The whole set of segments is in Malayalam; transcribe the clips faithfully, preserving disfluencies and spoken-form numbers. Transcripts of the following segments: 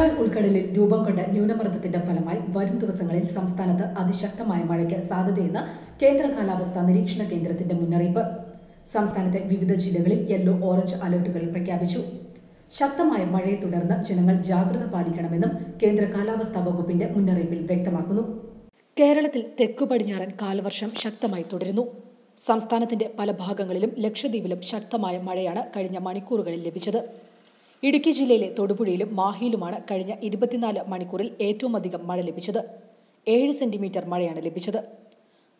ബംഗാൾ ഉൾക്കടലിൽ രൂപം കൊണ്ട ന്യൂനമർദ്ദത്തിന്റെ ഫലമായി വരും ദിവസങ്ങളിൽ സംസ്ഥാനത്ത് അതിശക്തമായ മഴയ്ക്ക് സാധ്യതയെന്ന് കേന്ദ്ര കാലാവസ്ഥാ നിരീക്ഷണ കേന്ദ്രത്തിന്റെ മുന്നറിയിപ്പ്. സംസ്ഥാനത്തെ വിവിധ ജില്ലകളിൽ യെല്ലോ ഓറഞ്ച് അലർട്ടുകൾ പ്രഖ്യാപിച്ചു. ശക്തമായ മഴയെ തുടർന്ന് ജനങ്ങൾ ജാഗ്രത പാലിക്കണമെന്നും കേന്ദ്ര കാലാവസ്ഥാ വകുപ്പിന്റെ മുന്നറിയിപ്പിൽ വ്യക്തമാക്കുന്നു. കേരളത്തിൽ തെക്കു പടിഞ്ഞാറൻ കാലവർഷം ശക്തമായി തുടരുന്നു. സംസ്ഥാനത്തിന്റെ പല ഭാഗങ്ങളിലും ലക്ഷദ്വീപിലും ശക്തമായ മഴയാണ് കഴിഞ്ഞ മണിക്കൂറുകളിൽ ലഭിച്ചത്. ഇടുക്കി ജില്ലയിലെ തൊടുപുഴയിലും മാഹിയിലുമാണ് കഴിഞ്ഞ ഇരുപത്തിനാല് മണിക്കൂറിൽ ഏറ്റവും അധികം മഴ ലഭിച്ചത്. ഏഴ് സെന്റിമീറ്റർ മഴയാണ് ലഭിച്ചത്.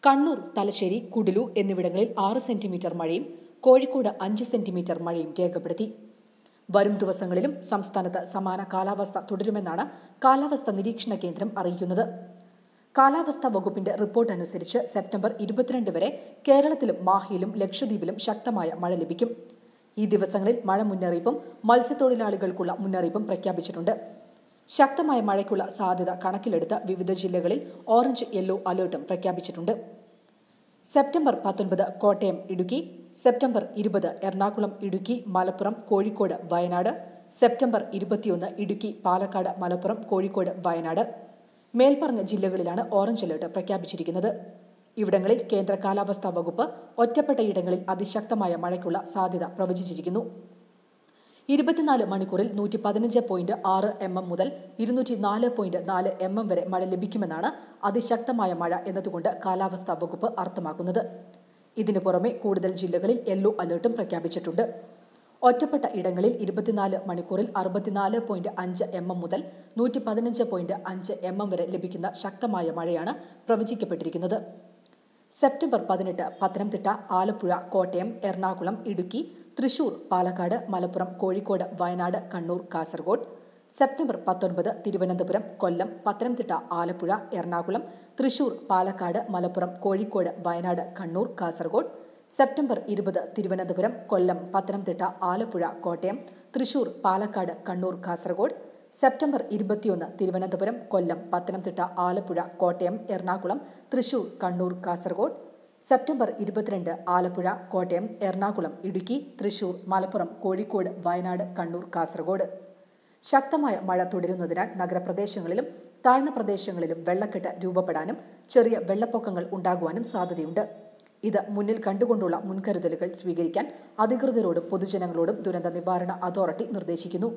കണ്ണൂർ, തലശ്ശേരി, കുടലൂർ എന്നിവിടങ്ങളിൽ ആറ് സെന്റിമീറ്റർ മഴയും കോഴിക്കോട് അഞ്ച് സെന്റിമീറ്റർ മഴയും രേഖപ്പെടുത്തി. വരും ദിവസങ്ങളിലും സംസ്ഥാനത്ത് സമാന കാലാവസ്ഥ തുടരുമെന്നാണ് കാലാവസ്ഥാ നിരീക്ഷണ കേന്ദ്രം അറിയിക്കുന്നത്. കാലാവസ്ഥാ വകുപ്പിന്റെ റിപ്പോർട്ട് അനുസരിച്ച് സെപ്റ്റംബർ ഇരുപത്തിരണ്ട് വരെ കേരളത്തിലും മാഹിയിലും ലക്ഷദ്വീപിലും ശക്തമായ മഴ ലഭിക്കും. ഈ ദിവസങ്ങളിൽ മഴ മുന്നറിയിപ്പും മത്സ്യത്തൊഴിലാളികൾക്കുള്ള മുന്നറിയിപ്പും പ്രഖ്യാപിച്ചിട്ടുണ്ട്. ശക്തമായ മഴയ്ക്കുള്ള സാധ്യത കണക്കിലെടുത്ത് വിവിധ ജില്ലകളിൽ ഓറഞ്ച് യെല്ലോ അലേർട്ടും പ്രഖ്യാപിച്ചിട്ടുണ്ട്. സെപ്റ്റംബർ പത്തൊൻപത് കോട്ടയം, ഇടുക്കി; സെപ്റ്റംബർ ഇരുപത് എറണാകുളം, ഇടുക്കി, മലപ്പുറം, കോഴിക്കോട്, വയനാട്; സെപ്റ്റംബർ ഇരുപത്തിയൊന്ന് ഇടുക്കി, പാലക്കാട്, മലപ്പുറം, കോഴിക്കോട്, വയനാട്. മേൽപ്പറഞ്ഞ ജില്ലകളിലാണ് ഓറഞ്ച് അലേർട്ട് പ്രഖ്യാപിച്ചിരിക്കുന്നത്. ഇവിടങ്ങളിൽ കേന്ദ്ര കാലാവസ്ഥാ വകുപ്പ് ഒറ്റപ്പെട്ടയിടങ്ങളിൽ അതിശക്തമായ മഴയ്ക്കുള്ള സാധ്യത പ്രവചിച്ചിരിക്കുന്നു. ഇരുപത്തിനാല് മണിക്കൂറിൽ നൂറ്റി പതിനഞ്ച് പോയിന്റ് ആറ് എം എം മുതൽ ഇരുന്നൂറ്റി നാല് പോയിന്റ് നാല് എം എം വരെ മഴ ലഭിക്കുമെന്നാണ് അതിശക്തമായ മഴ എന്നതുകൊണ്ട് കാലാവസ്ഥാ വകുപ്പ് അർത്ഥമാക്കുന്നത്. ഇതിനു പുറമെ കൂടുതൽ ജില്ലകളിൽ യെല്ലോ അലേർട്ടും പ്രഖ്യാപിച്ചിട്ടുണ്ട്. ഒറ്റപ്പെട്ട ഇടങ്ങളിൽ ഇരുപത്തിനാല് മണിക്കൂറിൽ അറുപത്തിനാല് പോയിന്റ് അഞ്ച് എം എം മുതൽ നൂറ്റി പതിനഞ്ച് പോയിന്റ് അഞ്ച് എം എം വരെ ലഭിക്കുന്ന ശക്തമായ മഴയാണ് പ്രവചിക്കപ്പെട്ടിരിക്കുന്നത്. സെപ്റ്റംബർ പതിനെട്ട് പത്തനംതിട്ട, ആലപ്പുഴ, കോട്ടയം, എറണാകുളം, ഇടുക്കി, തൃശൂർ, പാലക്കാട്, മലപ്പുറം, കോഴിക്കോട്, വയനാട്, കണ്ണൂർ, കാസർഗോഡ്. സെപ്റ്റംബർ പത്തൊൻപത് തിരുവനന്തപുരം, കൊല്ലം, പത്തനംതിട്ട, ആലപ്പുഴ, എറണാകുളം, തൃശൂർ, പാലക്കാട്, മലപ്പുറം, കോഴിക്കോട്, വയനാട്, കണ്ണൂർ, കാസർഗോഡ്. സെപ്റ്റംബർ ഇരുപത് തിരുവനന്തപുരം, കൊല്ലം, പത്തനംതിട്ട, ആലപ്പുഴ, കോട്ടയം, തൃശൂർ, പാലക്കാട്, കണ്ണൂർ, കാസർഗോഡ്. സെപ്റ്റംബർ ഇരുപത്തിയൊന്ന് തിരുവനന്തപുരം, കൊല്ലം, പത്തനംതിട്ട, ആലപ്പുഴ, കോട്ടയം, എറണാകുളം, തൃശൂർ, കണ്ണൂർ, കാസർഗോഡ്. സെപ്റ്റംബർ ഇരുപത്തിരണ്ട് ആലപ്പുഴ, കോട്ടയം, എറണാകുളം, ഇടുക്കി, തൃശൂർ, മലപ്പുറം, കോഴിക്കോട്, വയനാട്, കണ്ണൂർ, കാസർഗോഡ്. ശക്തമായ മഴ തുടരുന്നതിനാൽ നഗരപ്രദേശങ്ങളിലും താഴ്ന്ന പ്രദേശങ്ങളിലും വെള്ളക്കെട്ട് രൂപപ്പെടാനും ചെറിയ വെള്ളപ്പൊക്കങ്ങൾ ഉണ്ടാകുവാനും സാധ്യതയുണ്ട്. ഇത് മുന്നിൽ കണ്ടുകൊണ്ടുള്ള മുൻകരുതലുകൾ സ്വീകരിക്കാൻ അധികൃതരോടും പൊതുജനങ്ങളോടും ദുരന്ത നിവാരണ അതോറിറ്റി നിർദ്ദേശിക്കുന്നു.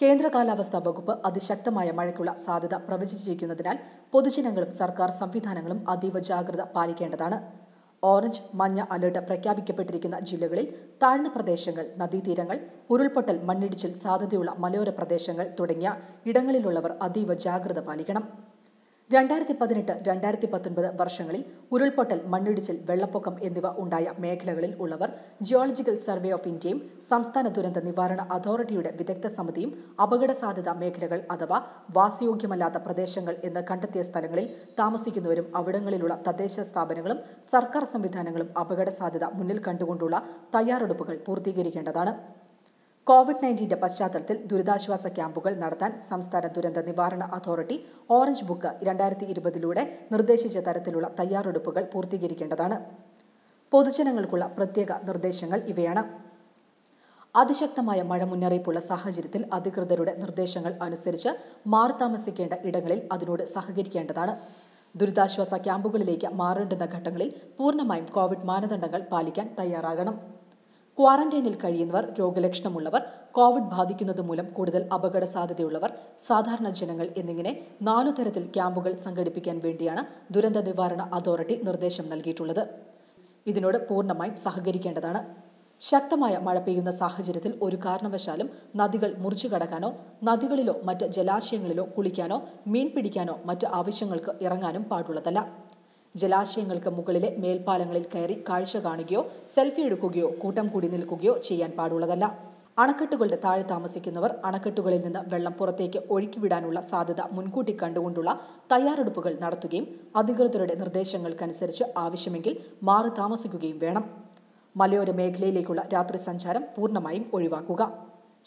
കേന്ദ്ര കാലാവസ്ഥാ വകുപ്പ് അതിശക്തമായ മഴയ്ക്കുള്ള സാധ്യത പ്രവചിച്ചിരിക്കുന്നതിനാൽ പൊതുജനങ്ങളും സർക്കാർ സംവിധാനങ്ങളും അതീവ ജാഗ്രത പാലിക്കേണ്ടതാണ്. ഓറഞ്ച്, മഞ്ഞ അലേർട്ട് പ്രഖ്യാപിക്കപ്പെട്ടിരിക്കുന്ന ജില്ലകളിൽ താഴ്ന്ന പ്രദേശങ്ങൾ, നദീതീരങ്ങൾ, ഉരുൾപൊട്ടൽ, മണ്ണിടിച്ചിൽ സാധ്യതയുള്ള മലയോര പ്രദേശങ്ങൾ തുടങ്ങിയ ഇടങ്ങളിലുള്ളവർ അതീവ ജാഗ്രത പാലിക്കണം. രണ്ടായിരത്തി പതിനെട്ട് രണ്ടായിരത്തി പത്തൊൻപത് വർഷങ്ങളിൽ ഉരുൾപൊട്ടൽ, മണ്ണിടിച്ചിൽ, വെള്ളപ്പൊക്കം എന്നിവ ഉണ്ടായ മേഖലകളിൽ ഉള്ളവർ ജിയോളജിക്കൽ സർവേ ഓഫ് ഇന്ത്യയും സംസ്ഥാന ദുരന്ത നിവാരണ അതോറിറ്റിയുടെ വിദഗ്ധ സമിതിയും അപകട സാധ്യതാ മേഖലകൾ അഥവാ വാസയോഗ്യമല്ലാത്ത പ്രദേശങ്ങൾ എന്ന് കണ്ടെത്തിയ സ്ഥലങ്ങളിൽ താമസിക്കുന്നവരും അവിടങ്ങളിലുള്ള തദ്ദേശ സ്ഥാപനങ്ങളും സർക്കാർ സംവിധാനങ്ങളും അപകട സാധ്യത മുന്നിൽ കണ്ടുകൊണ്ടുള്ള തയ്യാറെടുപ്പുകൾ പൂർത്തീകരിക്കേണ്ടതാണ്. കോവിഡ് നയൻറ്റീൻ്റെ പശ്ചാത്തലത്തിൽ ദുരിതാശ്വാസ ക്യാമ്പുകൾ നടത്താൻ സംസ്ഥാന ദുരന്ത നിവാരണ അതോറിറ്റി ഓറഞ്ച് ബുക്ക് രണ്ടായിരത്തി ഇരുപതിലൂടെ നിർദ്ദേശിച്ച തരത്തിലുള്ള തയ്യാറെടുപ്പുകൾ പൂർത്തീകരിക്കേണ്ടതാണ്. പൊതുജനങ്ങൾക്കുള്ള പ്രത്യേക നിർദ്ദേശങ്ങൾ ഇവയാണ്. അതിശക്തമായ മഴ മുന്നറിയിപ്പുള്ള സാഹചര്യത്തിൽ അധികൃതരുടെ നിർദ്ദേശങ്ങൾ അനുസരിച്ച് മാറി താമസിക്കേണ്ട ഇടങ്ങളിൽ അതിനോട് സഹകരിക്കേണ്ടതാണ്. ദുരിതാശ്വാസ ക്യാമ്പുകളിലേക്ക് മാറേണ്ടുന്ന ഘട്ടങ്ങളിൽ പൂർണ്ണമായും കോവിഡ് മാനദണ്ഡങ്ങൾ പാലിക്കാൻ തയ്യാറാകണം. ക്വാറന്റൈനിൽ കഴിയുന്നവർ, രോഗലക്ഷണമുള്ളവർ, കോവിഡ് ബാധിക്കുന്നത് മൂലം കൂടുതൽ അപകട സാധ്യതയുള്ളവർ, സാധാരണ ജനങ്ങൾ എന്നിങ്ങനെ നാലു തരത്തിൽ ക്യാമ്പുകൾ സംഘടിപ്പിക്കാൻ വേണ്ടിയാണ് ദുരന്ത നിവാരണ അതോറിറ്റി നിർദ്ദേശം നൽകിയിട്ടുള്ളത്. ഇതിനോട് പൂർണ്ണമായും സഹകരിക്കേണ്ടതാണ്. ശക്തമായ മഴ പെയ്യുന്ന സാഹചര്യത്തിൽ ഒരു കാരണവശാലും നദികൾ മുറിച്ചു കടക്കാനോ നദികളിലോ മറ്റ് ജലാശയങ്ങളിലോ കുളിക്കാനോ മീൻ പിടിക്കാനോ മറ്റ് ആവശ്യങ്ങൾക്ക് ഇറങ്ങാനും പാടുള്ളതല്ല. ജലാശയങ്ങൾക്ക് മുകളിലെ മേൽപ്പാലങ്ങളിൽ കയറി കാഴ്ച കാണുകയോ സെൽഫി എടുക്കുകയോ കൂട്ടം കൂടി നിൽക്കുകയോ ചെയ്യാൻ പാടുള്ളതല്ല. അണക്കെട്ടുകളുടെ താഴെ താമസിക്കുന്നവർ അണക്കെട്ടുകളിൽ നിന്ന് വെള്ളം പുറത്തേക്ക് ഒഴുക്കിവിടാനുള്ള സാധ്യത മുൻകൂട്ടി കണ്ടുകൊണ്ടുള്ള തയ്യാറെടുപ്പുകൾ നടത്തുകയും അധികൃതരുടെ നിർദ്ദേശങ്ങൾക്കനുസരിച്ച് ആവശ്യമെങ്കിൽ മാറി താമസിക്കുകയും വേണം. മലയോര മേഖലയിലേക്കുള്ള രാത്രി സഞ്ചാരം പൂർണ്ണമായും ഒഴിവാക്കുക.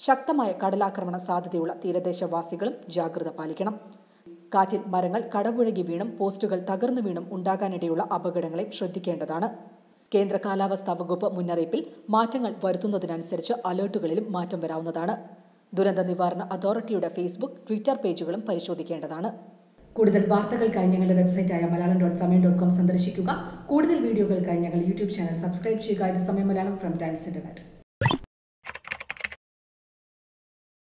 ശക്തമായ കടലാക്രമണ സാധ്യതയുള്ള തീരദേശവാസികളും ജാഗ്രത പാലിക്കണം. കാറ്റിൽ മരങ്ങൾ കടപുഴകി വീണും പോസ്റ്റുകൾ തകർന്നു വീണും ഉണ്ടാകാനിടയുള്ള അപകടങ്ങളെ ശ്രദ്ധിക്കേണ്ടതാണ്. കേന്ദ്ര കാലാവസ്ഥാ വകുപ്പ് മുന്നറിയിപ്പിൽ മാറ്റങ്ങൾ വരുത്തുന്നതിനനുസരിച്ച് അലേർട്ടുകളിലും മാറ്റം വരാവുന്നതാണ്. ദുരന്ത നിവാരണ അതോറിറ്റിയുടെ ഫേസ്ബുക്ക്, ട്വിറ്റർ പേജുകളും പരിശോധിക്കേണ്ടതാണ്. കൂടുതൽ വാർത്തകൾക്കായി ഞങ്ങളുടെ വെബ്സൈറ്റായ Malayalam dot Samayam dot com സന്ദർശിക്കുക. കൂടുതൽ വീഡിയോകൾക്കായി ഞങ്ങൾ യൂട്യൂബ് ചാനൽ സബ്സ്ക്രൈബ് ചെയ്യുക. ഇത് സമയം മലയാളം ഫ്രം ടൈംസ് ഇന്റർനെറ്റ്.